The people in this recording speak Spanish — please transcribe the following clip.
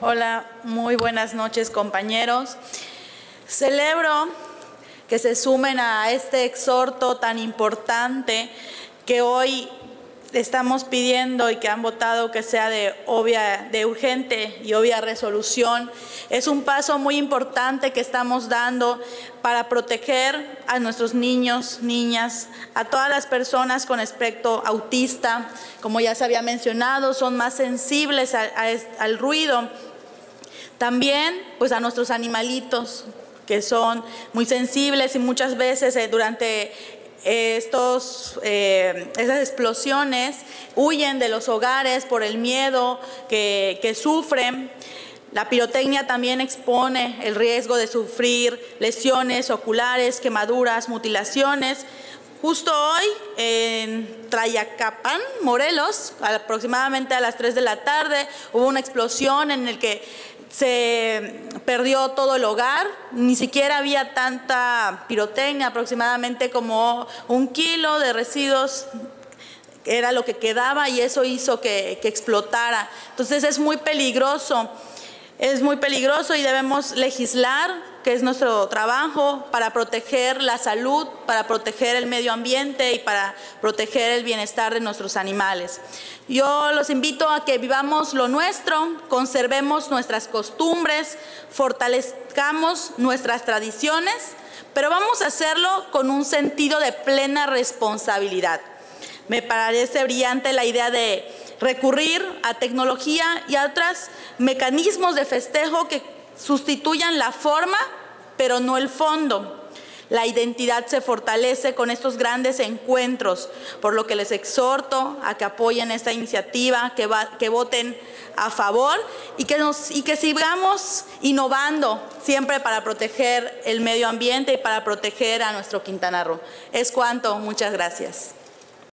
Hola, muy buenas noches, compañeros. Celebro que se sumen a este exhorto tan importante que hoy estamos pidiendo y que han votado que sea de urgente y obvia resolución. Es un paso muy importante que estamos dando para proteger a nuestros niños, niñas, a todas las personas con espectro autista. Como ya se había mencionado, son más sensibles al ruido. También, pues, a nuestros animalitos, que son muy sensibles y muchas veces durante esas explosiones huyen de los hogares por el miedo que sufren. La pirotecnia también expone el riesgo de sufrir lesiones oculares, quemaduras, mutilaciones. Justo hoy en Tlayacapan, Morelos, aproximadamente a las 3 de la tarde, hubo una explosión en la que se perdió todo el hogar, ni siquiera había tanta pirotecnia, aproximadamente como 1 kilo de residuos era lo que quedaba y eso hizo que explotara. Entonces es muy peligroso y debemos legislar, que es nuestro trabajo, para proteger la salud, para proteger el medio ambiente y para proteger el bienestar de nuestros animales. Yo los invito a que vivamos lo nuestro, conservemos nuestras costumbres, fortalezcamos nuestras tradiciones, pero vamos a hacerlo con un sentido de plena responsabilidad. Me parece brillante la idea de recurrir a tecnología y a otros mecanismos de festejo que sustituyan la forma, pero no el fondo. La identidad se fortalece con estos grandes encuentros, por lo que les exhorto a que apoyen esta iniciativa, que voten a favor y que sigamos innovando siempre para proteger el medio ambiente y para proteger a nuestro Quintana Roo. Es cuanto, muchas gracias.